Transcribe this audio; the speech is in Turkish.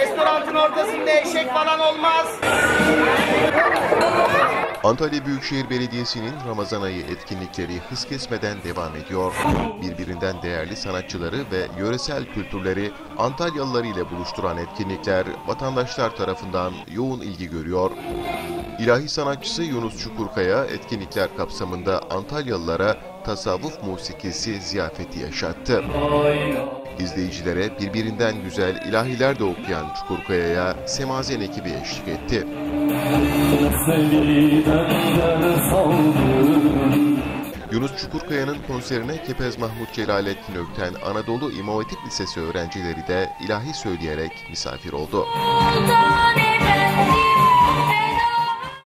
Restoranın ortasında eşek falan olmaz. Antalya Büyükşehir Belediyesi'nin Ramazan ayı etkinlikleri hız kesmeden devam ediyor. Birbirinden değerli sanatçıları ve yöresel kültürleri Antalyalıları ile buluşturan etkinlikler vatandaşlar tarafından yoğun ilgi görüyor. İlahi sanatçısı Yunus Çukurkaya etkinlikler kapsamında Antalyalılara tasavvuf musikisi ziyafeti yaşattı. İzleyicilere birbirinden güzel ilahiler de okuyan Çukurkaya'ya Semazen ekibi eşlik etti. Yunus Çukurkaya'nın konserine Kepez Mahmut Celalettin Ökten Anadolu İmam Hatip Lisesi öğrencileri de ilahi söyleyerek misafir oldu.